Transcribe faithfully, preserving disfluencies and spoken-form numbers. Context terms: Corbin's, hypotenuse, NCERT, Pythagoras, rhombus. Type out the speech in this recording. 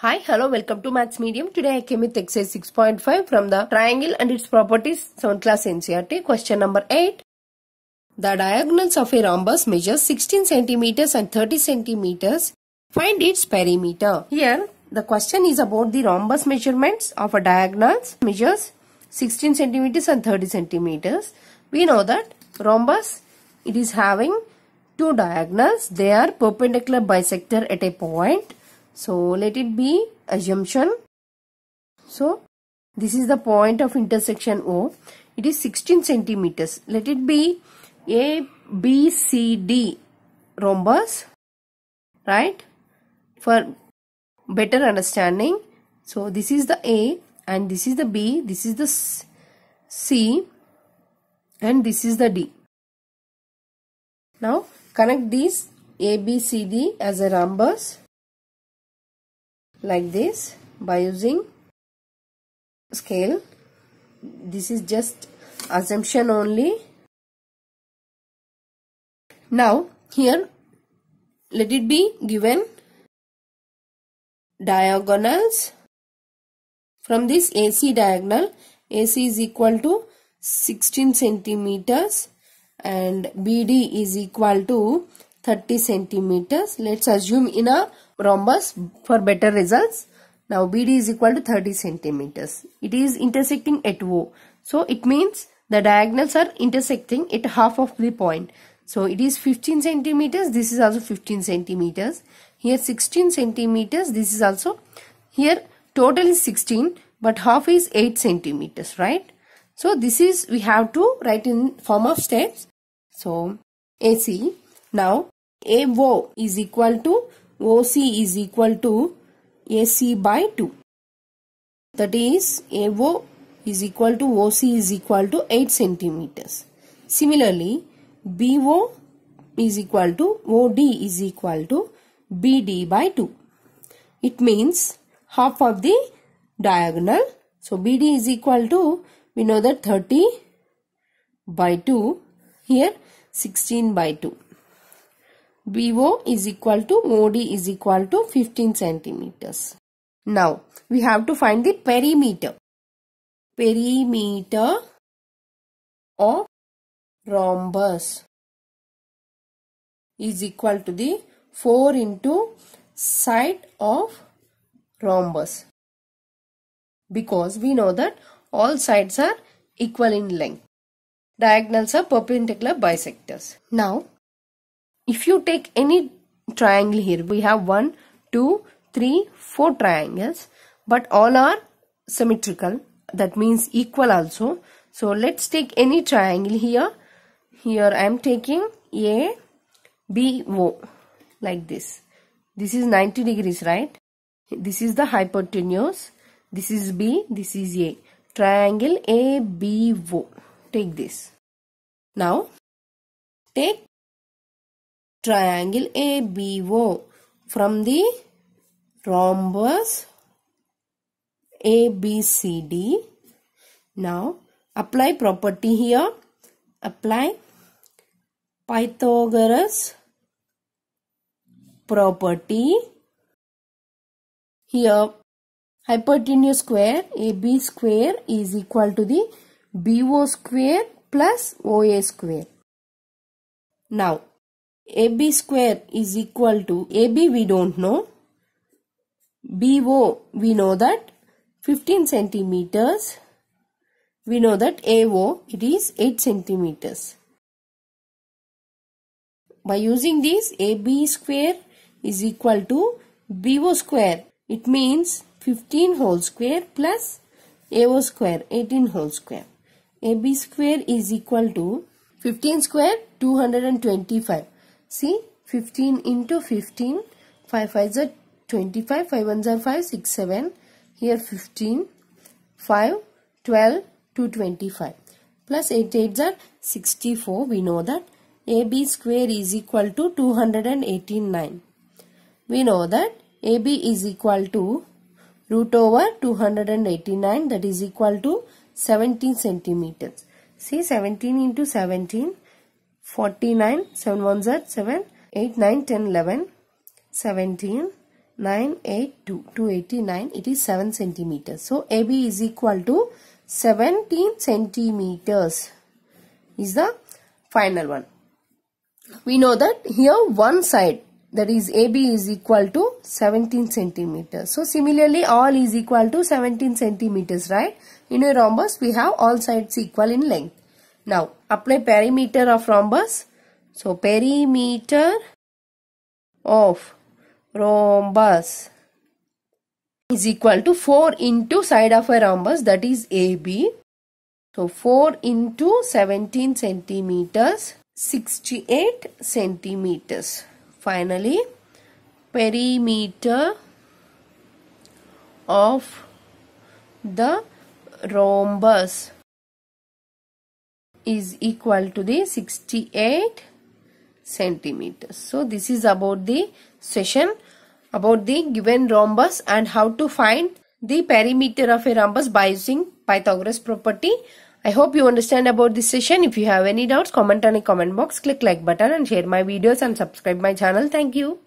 Hi, hello, welcome to Maths Medium. Today I came with exercise six point five from the Triangle and its Properties, seventh class N C E R T, question number eight. The diagonals of a rhombus measures sixteen centimeters and thirty centimeters. Find its perimeter. Here, the question is about the rhombus measurements of a diagonals measures sixteen centimeters and thirty centimeters. We know that rhombus, it is having two diagonals. They are perpendicular bisector at a point. So, let it be assumption. So, this is the point of intersection O. It is sixteen centimeters. Let it be A, B, C, D rhombus. Right? For better understanding. So, this is the A and this is the B. This is the C and this is the D. Now, connect these A, B, C, D as a rhombus. Like this by using scale. This is just assumption only. Now here let it be given diagonals from this A C diagonal. A C is equal to sixteen centimeters and B D is equal to thirty centimeters. Let's assume in a rhombus for better results. Now B D is equal to thirty centimeters. It is intersecting at O. So it means the diagonals are intersecting at half of the point. So it is fifteen centimeters. This is also fifteen centimeters. Here sixteen centimeters. This is also here total is sixteen but half is eight centimeters. Right. So this is we have to write in form of steps. So A C. Now A O is equal to O C is equal to A C by two. That is A O is equal to O C is equal to eight centimeters. Similarly, B O is equal to O D is equal to B D by two. It means half of the diagonal. So B D is equal to, we know that thirty by two. Here sixteen by two. B O is equal to O D is equal to fifteen centimeters. Now we have to find the perimeter. Perimeter of rhombus is equal to the four into side of rhombus, because we know that all sides are equal in length. Diagonals are perpendicular bisectors. Now, if you take any triangle here, we have one, two, three, four triangles, but all are symmetrical. That means equal also. So let's take any triangle here. Here I am taking A, B, O like this. This is ninety degrees, right? This is the hypotenuse. This is B, this is A. Triangle A, B, O. Take this. Now take triangle A B O from the rhombus A B C D. Now apply property here. Apply Pythagoras property. Here hypotenuse square A B square is equal to the B O square plus O A square. Now A B square is equal to A B we don't know. B O we know that fifteen centimeters. We know that A O it is eight centimeters. By using this A B square is equal to B O square. It means fifteen whole square plus A O square eighteen whole square. A B square is equal to fifteen square two hundred twenty-five. See, fifteen into fifteen, five fives are twenty-five, five ones are five, six, seven, here fifteen, five, twelve, two twenty-five, plus eight eights are sixty-four, we know that A B square is equal to two hundred eighty-nine. We know that A B is equal to root over two hundred eighty-nine, that is equal to seventeen centimeters. See, seventeen into seventeen. forty-nine, seven ones are seven, eight, nine, ten, eleven, seventeen, nine eighty-two to eighty-nine, it is seven centimeters. So A B is equal to seventeen centimeters is the final one. We know that here one side, that is A B, is equal to seventeen centimeters. So similarly all is equal to seventeen centimeters, right? In a rhombus we have all sides equal in length. Now apply perimeter of rhombus. So perimeter of rhombus is equal to four into side of a rhombus, that is A B. So four into seventeen centimeters, sixty-eight centimeters. Finally, perimeter of the rhombus is equal to the sixty-eight centimeters. So this is about the session about the given rhombus and how to find the perimeter of a rhombus by using Pythagoras property. I hope you understand about this session. If you have any doubts, comment on the comment box, click like button and share my videos and subscribe my channel. Thank you.